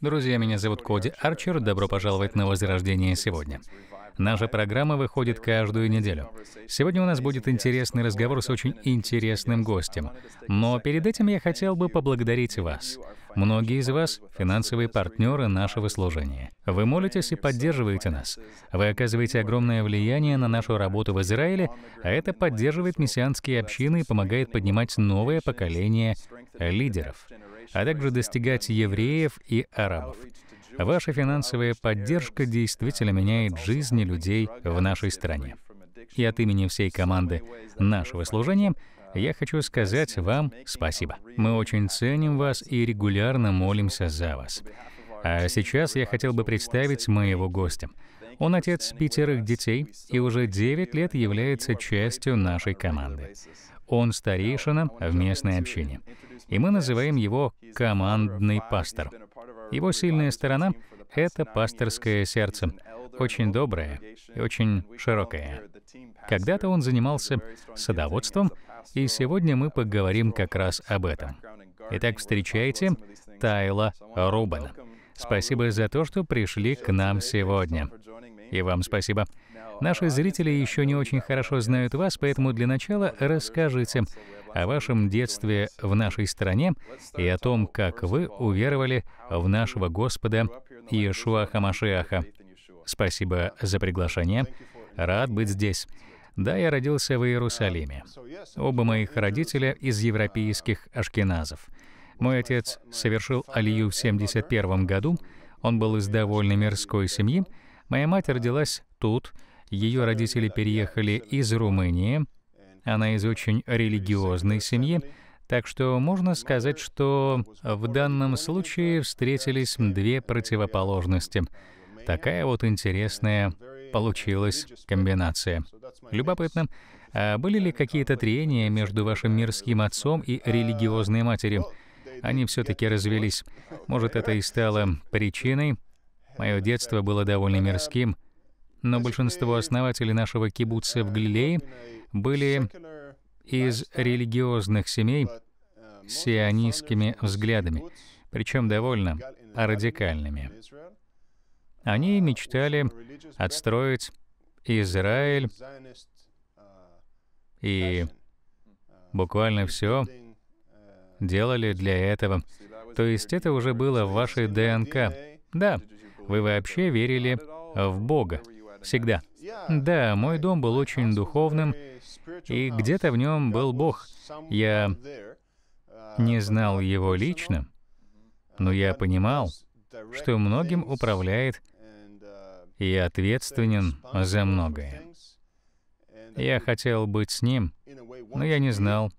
Друзья, меня зовут Коди Арчер. Добро пожаловать на «Возрождение сегодня». Наша программа выходит каждую неделю. Сегодня у нас будет интересный разговор с очень интересным гостем. Но перед этим я хотел бы поблагодарить вас. Многие из вас — финансовые партнеры нашего служения. Вы молитесь и поддерживаете нас. Вы оказываете огромное влияние на нашу работу в Израиле, а это поддерживает мессианские общины и помогает поднимать новое поколение лидеров, а также достигать евреев и арабов. Ваша финансовая поддержка действительно меняет жизни людей в нашей стране. И от имени всей команды нашего служения я хочу сказать вам спасибо. Мы очень ценим вас и регулярно молимся за вас. А сейчас я хотел бы представить моего гостя. Он отец 5 детей и уже 9 лет является частью нашей команды. Он старейшина в местной общине, и мы называем его «командный пастор». Его сильная сторона — это пасторское сердце, очень доброе и очень широкое. Когда-то он занимался садоводством, и сегодня мы поговорим как раз об этом. Итак, встречайте Тайла Рубена. Спасибо за то, что пришли к нам сегодня. И вам спасибо. Наши зрители еще не очень хорошо знают вас, поэтому для начала расскажите о вашем детстве в нашей стране и о том, как вы уверовали в нашего Господа Иешуа Хамашеаха. Спасибо за приглашение. Рад быть здесь. Да, я родился в Иерусалиме. Оба моих родителя из европейских ашкеназов. Мой отец совершил алию в 1971 году. Он был из довольно мирской семьи. Моя мать родилась тут. Ее родители переехали из Румынии. Она из очень религиозной семьи, так что можно сказать, что в данном случае встретились две противоположности. Такая вот интересная получилась комбинация. Любопытно, а были ли какие-то трения между вашим мирским отцом и религиозной матерью? Они все-таки развелись. Может, это и стало причиной? Мое детство было довольно мирским, но большинство основателей нашего кибуца в Галилее были из религиозных семей с сионистскими взглядами, причем довольно радикальными. Они мечтали отстроить Израиль и буквально все делали для этого. То есть это уже было в вашей ДНК. Да, вы вообще верили в Бога. Всегда. Да, мой дом был очень духовным, и где-то в нем был Бог. Я не знал его лично, но я понимал, что многим управляет и ответственен за многое. Я хотел быть с ним, но я не знал,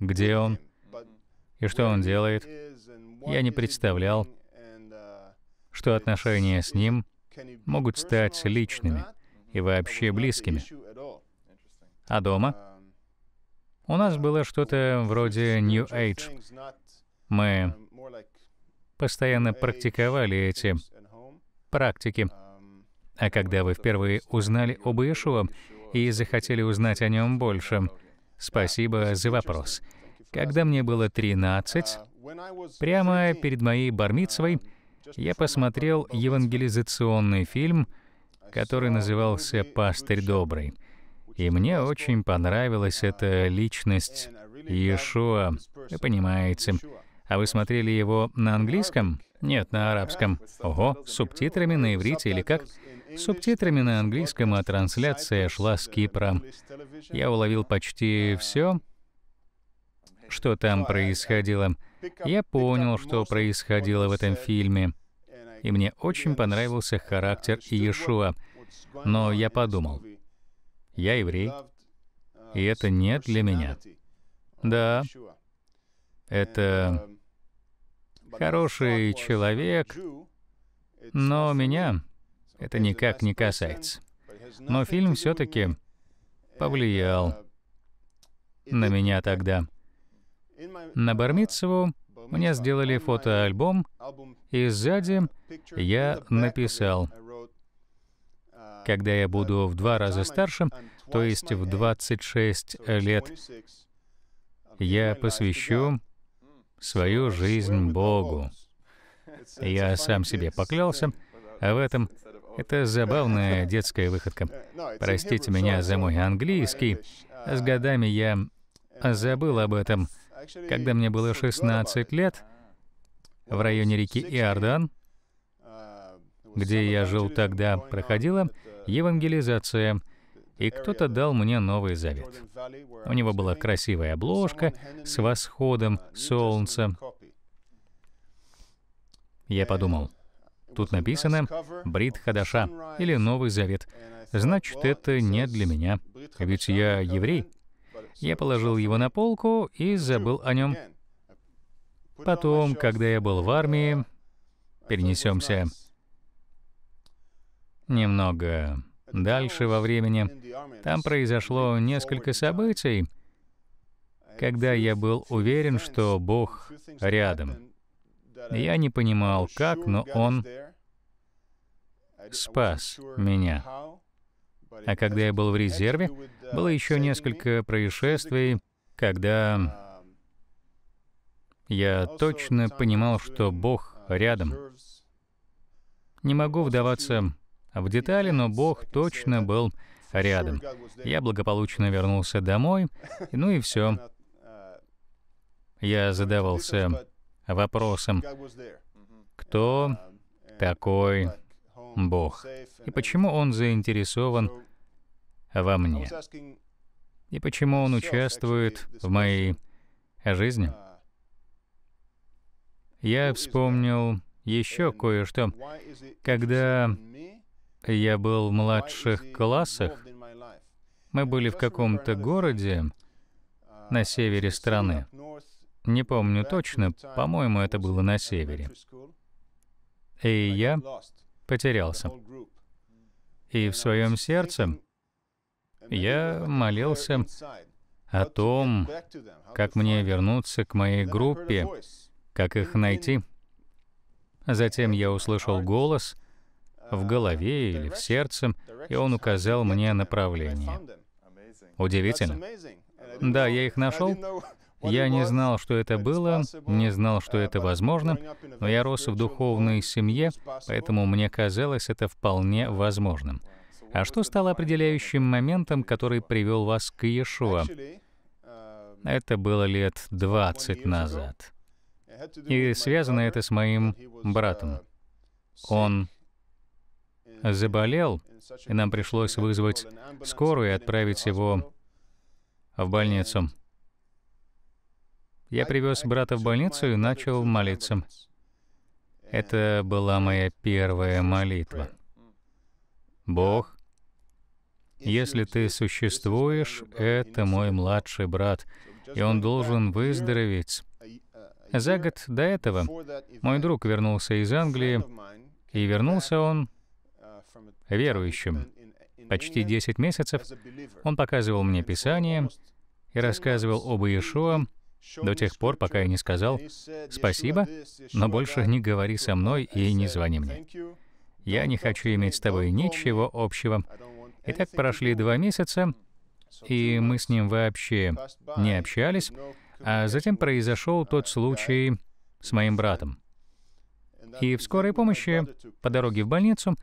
где он и что он делает. Я не представлял, что отношения с ним могут стать личными и вообще близкими. А дома? У нас было что-то вроде New Age. Мы постоянно практиковали эти практики. А когда вы впервые узнали об Иешуа и захотели узнать о нем больше? Спасибо за вопрос. Когда мне было 13, прямо перед моей бар-мицвой, я посмотрел евангелизационный фильм, который назывался «Пастырь добрый». И мне очень понравилась эта личность Иешуа, вы понимаете. А вы смотрели его на английском? Нет, на арабском. Ого, с субтитрами на иврите или как? С субтитрами на английском, а трансляция шла с Кипра. Я уловил почти все, что там происходило. Я понял, что происходило в этом фильме, и мне очень понравился характер Иешуа. Но я подумал, я еврей, и это не для меня. Да, это хороший человек, но меня это никак не касается. Но фильм все-таки повлиял на меня тогда. На бар-мицву мне сделали фотоальбом, и сзади я написал: когда я буду в 2 раза старше, то есть в 26 лет, я посвящу свою жизнь Богу. Я сам себе поклялся, а в этом это забавная детская выходка. Простите меня за мой английский. С годами я забыл об этом. Когда мне было 16 лет, в районе реки Иордан, где я жил тогда, проходила евангелизация, и кто-то дал мне Новый Завет. У него была красивая обложка с восходом солнца. Я подумал, тут написано «Брит Хадаша» или «Новый Завет». Значит, это не для меня, ведь я еврей. Я положил его на полку и забыл о нем. Потом, когда я был в армии, перенесемся немного дальше во времени, там произошло несколько событий, когда я был уверен, что Бог рядом. Я не понимал, как, но Он спас меня. А когда я был в резерве, было еще несколько происшествий, когда я точно понимал, что Бог рядом. Не могу вдаваться в детали, но Бог точно был рядом. Я благополучно вернулся домой, ну и все. Я задавался вопросом, кто такой Бог? И почему Он заинтересован во мне? И почему Он участвует в моей жизни? Я вспомнил еще кое-что. Когда я был в младших классах, мы были в каком-то городе на севере страны. Не помню точно, по-моему, это было на севере. И я потерялся. И в своем сердце я молился о том, как мне вернуться к моей группе, как их найти. Затем я услышал голос в голове или в сердце, и он указал мне направление. Удивительно. Да, я их нашел. Я не знал, что это было, не знал, что это возможно, но я рос в духовной семье, поэтому мне казалось это вполне возможным. А что стало определяющим моментом, который привел вас к Иешуа? Это было лет 20 назад. И связано это с моим братом. Он заболел, и нам пришлось вызвать скорую и отправить его в больницу. Я привез брата в больницу и начал молиться. Это была моя первая молитва. Бог, если Ты существуешь, это мой младший брат, и он должен выздороветь. За год до этого мой друг вернулся из Англии, и вернулся он верующим. Почти 10 месяцев он показывал мне Писание и рассказывал об Иешуа до тех пор, пока я не сказал «Спасибо, но больше не говори со мной и не звони мне. Я не хочу иметь с тобой ничего общего». И так прошли 2 месяца, и мы с ним вообще не общались, а затем произошел тот случай с моим братом. И в скорой помощи, по дороге в больницу,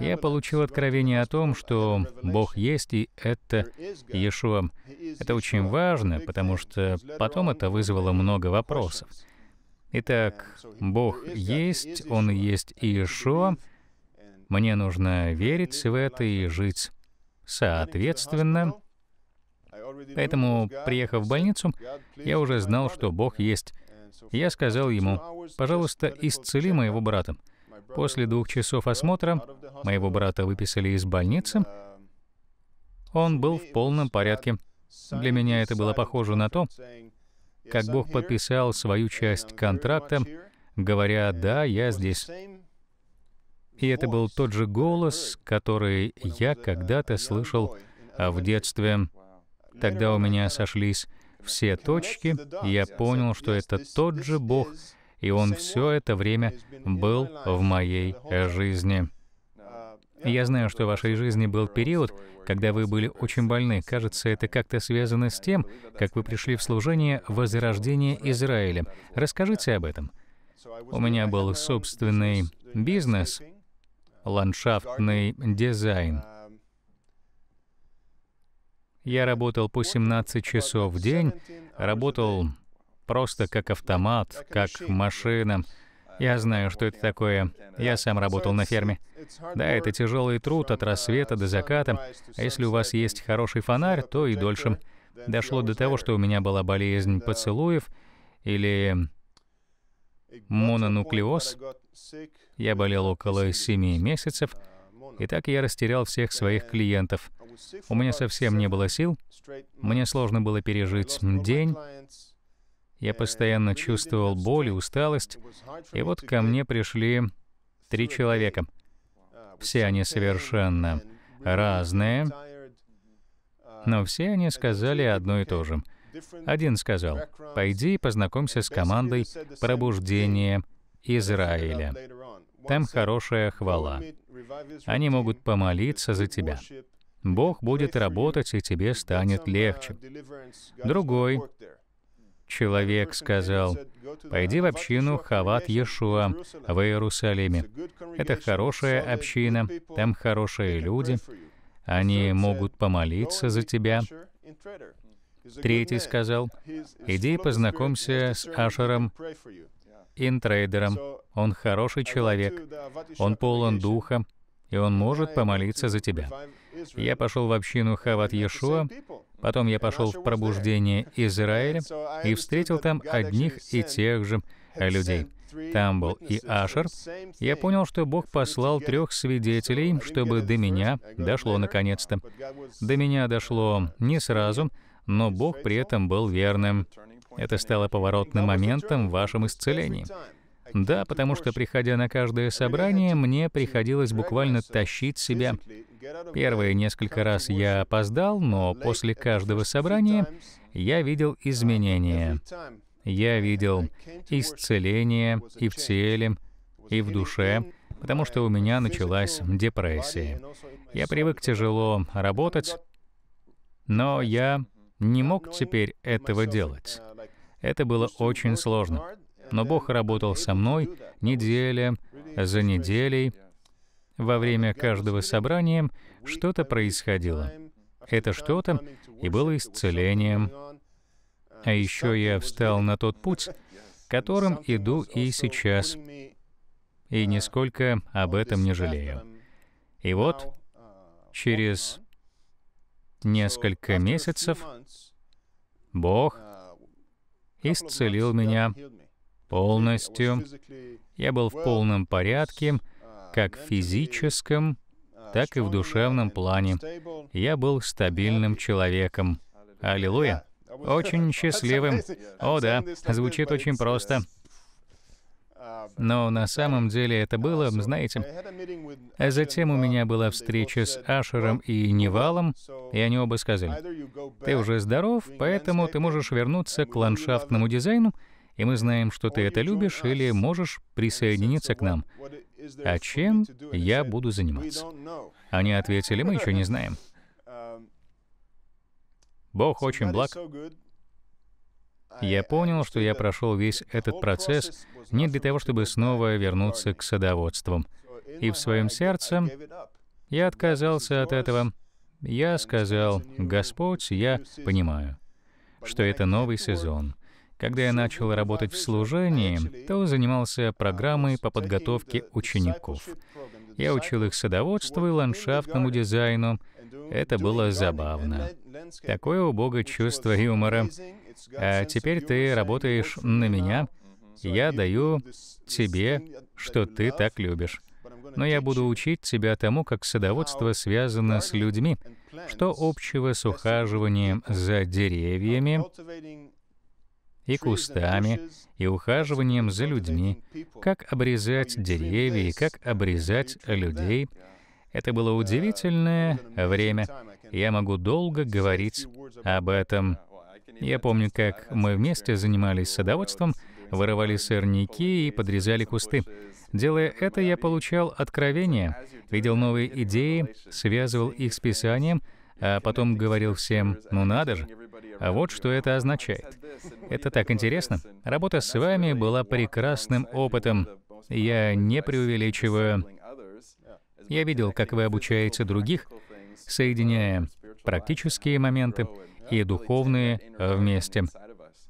я получил откровение о том, что Бог есть, и это Иешуа. Это очень важно, потому что потом это вызвало много вопросов. Итак, Бог есть, Он и есть Иешуа. Мне нужно верить в это и жить соответственно. Поэтому, приехав в больницу, я уже знал, что Бог есть. Я сказал ему, «Пожалуйста, исцели моего брата». После 2 часов осмотра моего брата выписали из больницы. Он был в полном порядке. Для меня это было похоже на то, как Бог подписал свою часть контракта, говоря, «Да, я здесь». И это был тот же голос, который я когда-то слышал в детстве. Тогда у меня сошлись все точки, я понял, что это тот же Бог, и Он все это время был в моей жизни. Я знаю, что в вашей жизни был период, когда вы были очень больны. Кажется, это как-то связано с тем, как вы пришли в служение возрождения Израиля. Расскажите об этом. У меня был собственный бизнес, ландшафтный дизайн. Я работал по 17 часов в день, работал просто как автомат, как машина. Я знаю, что это такое. Я сам работал на ферме. Да, это тяжелый труд от рассвета до заката. А если у вас есть хороший фонарь, то и дольше. Дошло до того, что у меня была болезнь поцелуев или мононуклеоз. Я болел около 7 месяцев, и так я растерял всех своих клиентов. У меня совсем не было сил, мне сложно было пережить день. Я постоянно чувствовал боль и усталость, и вот ко мне пришли 3 человека. Все они совершенно разные, но все они сказали одно и то же. Один сказал: «Пойди и познакомься с командой пробуждения Израиля. Там хорошая хвала. Они могут помолиться за тебя. Бог будет работать, и тебе станет легче». Другой человек сказал: «Пойди в общину Хават Иешуа в Иерусалиме. Это хорошая община, там хорошие люди, они могут помолиться за тебя». Третий сказал: «Иди познакомься с Ашером, интрейдером. Он хороший человек, он полон духа, и он может помолиться за тебя». Я пошел в общину Хават Иешуа, потом я пошел в пробуждение Израиля и встретил там одних и тех же людей. Там был и Ашер. Я понял, что Бог послал 3 свидетелей, чтобы до меня дошло наконец-то. До меня дошло не сразу, но Бог при этом был верным. Это стало поворотным моментом в вашем исцелении. Да, потому что, приходя на каждое собрание, мне приходилось буквально тащить себя. Первые несколько раз я опоздал, но после каждого собрания я видел изменения. Я видел исцеление и в теле, и в душе, потому что у меня началась депрессия. Я привык тяжело работать, но я не мог теперь этого делать. Это было очень сложно. Но Бог работал со мной неделя за неделей. Во время каждого собрания что-то происходило. Это что-то и было исцелением. А еще я встал на тот путь, которым иду и сейчас, и нисколько об этом не жалею. И вот через несколько месяцев Бог исцелил меня полностью. Я был в полном порядке, как в физическом, так и в душевном плане. Я был стабильным человеком. Аллилуйя! Очень счастливым. О да, звучит очень просто. Но на самом деле это было, знаете. А затем у меня была встреча с Ашером и Нивалом, и они оба сказали: «Ты уже здоров, поэтому ты можешь вернуться к ландшафтному дизайну, и мы знаем, что ты это любишь, или можешь присоединиться к нам». А чем я буду заниматься? Они ответили: «Мы еще не знаем». Бог очень благ. Я понял, что я прошел весь этот процесс не для того, чтобы снова вернуться к садоводству. И в своем сердце я отказался от этого. Я сказал: «Господь, я понимаю, что это новый сезон». Когда я начал работать в служении, то занимался программой по подготовке учеников. Я учил их садоводству и ландшафтному дизайну. Это было забавно. Такое у Бога чувство юмора. А теперь ты работаешь на меня, я даю тебе, что ты так любишь. Но я буду учить тебя тому, как садоводство связано с людьми, что общего с ухаживанием за деревьями и кустами, и ухаживанием за людьми, как обрезать деревья и как обрезать людей. Это было удивительное время. Я могу долго говорить об этом. Я помню, как мы вместе занимались садоводством, вырывали сорняки и подрезали кусты. Делая это, я получал откровения, видел новые идеи, связывал их с Писанием, а потом говорил всем, ну надо же. А вот что это означает. Это так интересно. Работа с вами была прекрасным опытом. Я не преувеличиваю. Я видел, как вы обучаете других, соединяя практические моменты и духовные вместе.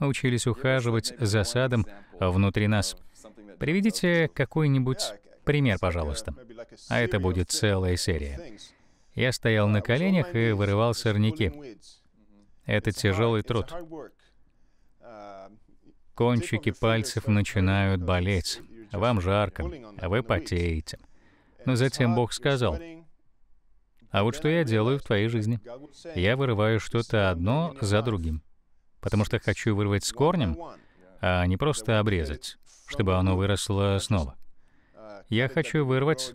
Учились ухаживать за садом внутри нас. Приведите какой-нибудь пример, пожалуйста. А это будет целая серия. Я стоял на коленях и вырывал сорняки. Это тяжелый труд. Кончики пальцев начинают болеть. Вам жарко, вы потеете. Но затем Бог сказал, а вот что я делаю в твоей жизни? Я вырываю что-то одно за другим, потому что хочу вырвать с корнем, а не просто обрезать, чтобы оно выросло снова. Я хочу вырвать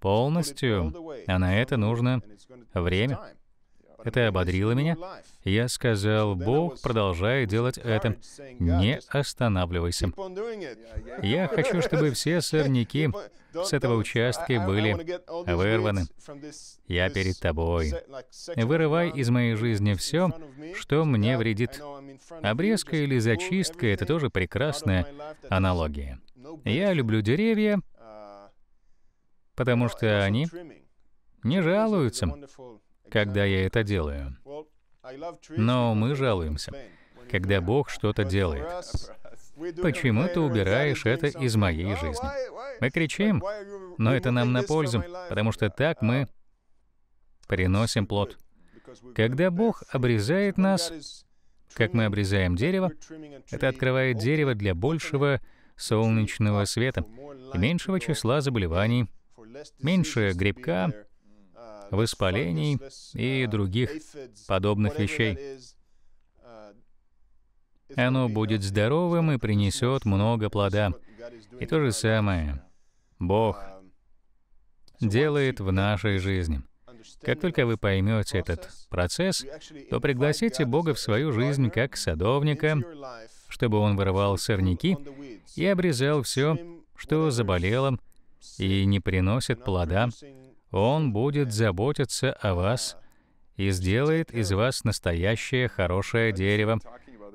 полностью, а на это нужно время. Это ободрило меня. Я сказал, Бог продолжает делать это. Не останавливайся. Я хочу, чтобы все сорняки с этого участка были вырваны. Я перед тобой. Вырывай из моей жизни все, что мне вредит. Обрезка или зачистка — это тоже прекрасная аналогия. Я люблю деревья, потому что они не жалуются, когда я это делаю. Но мы жалуемся, когда Бог что-то делает. Почему ты убираешь это из моей жизни? Мы кричим, но это нам на пользу, потому что так мы приносим плод. Когда Бог обрезает нас, как мы обрезаем дерево, это открывает дерево для большего солнечного света, меньшего числа заболеваний, меньше грибка, воспалений и других подобных вещей. Оно будет здоровым и принесет много плода. И то же самое Бог делает в нашей жизни. Как только вы поймете этот процесс, то пригласите Бога в свою жизнь как садовника, чтобы Он вырывал сорняки и обрезал все, что заболело и не приносит плода. Он будет заботиться о вас и сделает из вас настоящее хорошее дерево.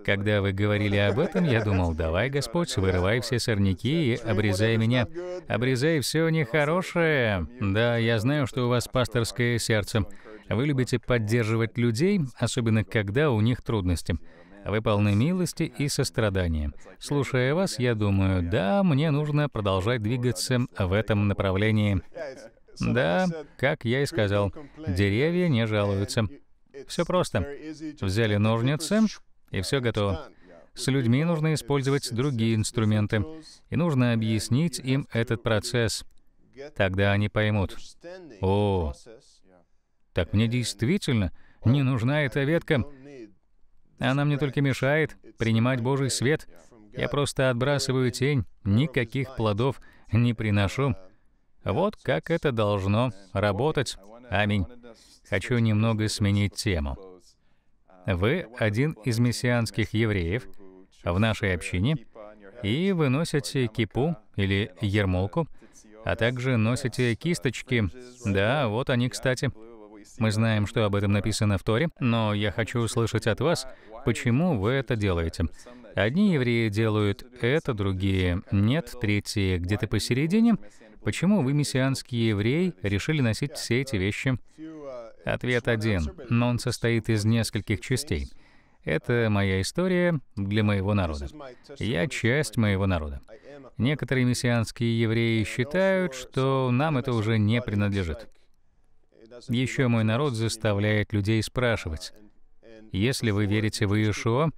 Когда вы говорили об этом, я думал, давай, Господь, вырывай все сорняки и обрезай меня. Обрезай все нехорошее. Да, я знаю, что у вас пасторское сердце. Вы любите поддерживать людей, особенно когда у них трудности. Вы полны милости и сострадания. Слушая вас, я думаю, да, мне нужно продолжать двигаться в этом направлении. Да, как я и сказал, деревья не жалуются. Все просто. Взяли ножницы, и все готово. С людьми нужно использовать другие инструменты, и нужно объяснить им этот процесс. Тогда они поймут. О, так мне действительно не нужна эта ветка. Она мне только мешает принимать Божий свет. Я просто отбрасываю тень, никаких плодов не приношу. Вот как это должно работать. Аминь. Хочу немного сменить тему. Вы один из мессианских евреев в нашей общине, и вы носите кипу или ермолку, а также носите кисточки. Да, вот они, кстати. Мы знаем, что об этом написано в Торе, но я хочу услышать от вас, почему вы это делаете. Одни евреи делают это, другие нет, третьи где-то посередине. Почему вы, мессианские евреи, решили носить все эти вещи? Ответ один, но он состоит из нескольких частей. Это моя история для моего народа. Я часть моего народа. Некоторые мессианские евреи считают, что нам это уже не принадлежит. Еще мой народ заставляет людей спрашивать, если вы верите в Иешуа,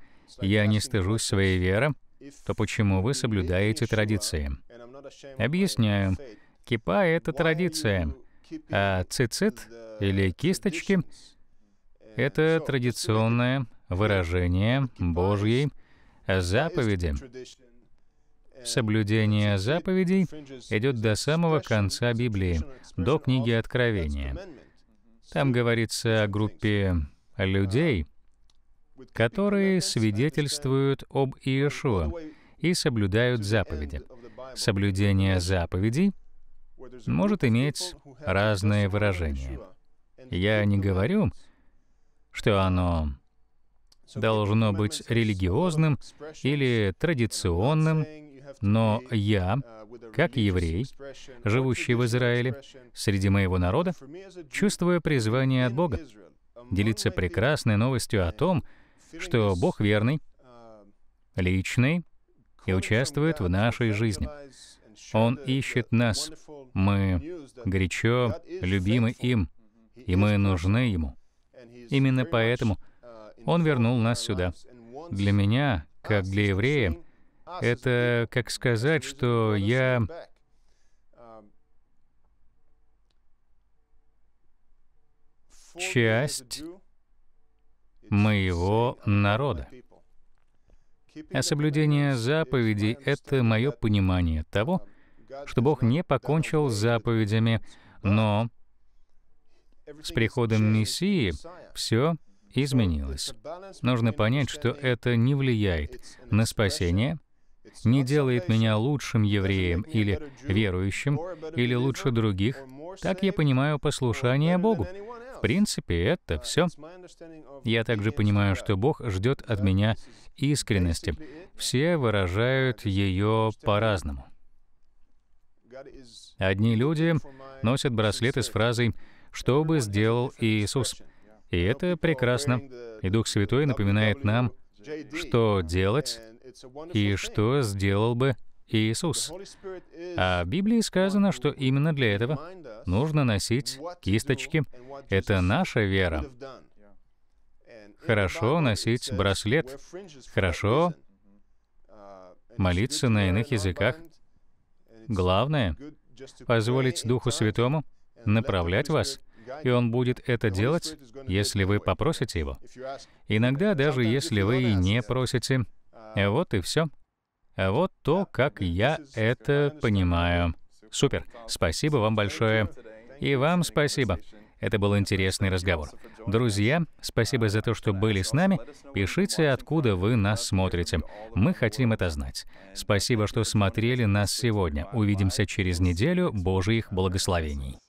я не стыжусь своей веры, то почему вы соблюдаете традиции? Объясняю. Кипа — это традиция, а цицит или кисточки — это традиционное выражение Божьей заповеди. Соблюдение заповедей идет до самого конца Библии, до книги Откровения. Там говорится о группе людей, которые свидетельствуют об Иешуа и соблюдают заповеди. Соблюдение заповедей может иметь разные выражения. Я не говорю, что оно должно быть религиозным или традиционным, но я, как еврей, живущий в Израиле, среди моего народа, чувствую призвание от Бога делиться прекрасной новостью о том, что Бог верный, личный и участвует в нашей жизни. Он ищет нас, мы горячо любимы им, и мы нужны Ему. Именно поэтому Он вернул нас сюда. Для меня, как для еврея, это как сказать, что я часть моего народа. А соблюдение заповедей — это мое понимание того, что Бог не покончил с заповедями, но с приходом Мессии все изменилось. Нужно понять, что это не влияет на спасение, не делает меня лучшим евреем или верующим, или лучше других. Так я понимаю послушание Богу. В принципе, это все. Я также понимаю, что Бог ждет от меня искренности. Все выражают ее по-разному. Одни люди носят браслеты с фразой «Что бы сделал Иисус?». И это прекрасно. И Дух Святой напоминает нам, что делать и что сделал бы Иисус. А в Библии сказано, что именно для этого нужно носить кисточки. Это наша вера. Хорошо носить браслет. Хорошо молиться на иных языках. Главное — позволить Духу Святому направлять вас. И Он будет это делать, если вы попросите Его. Иногда даже если вы и не просите. Вот и все. Вот то, как я это понимаю. Супер. Спасибо вам большое. И вам спасибо. Это был интересный разговор. Друзья, спасибо за то, что были с нами. Пишите, откуда вы нас смотрите. Мы хотим это знать. Спасибо, что смотрели нас сегодня. Увидимся через неделю. Божьих благословений.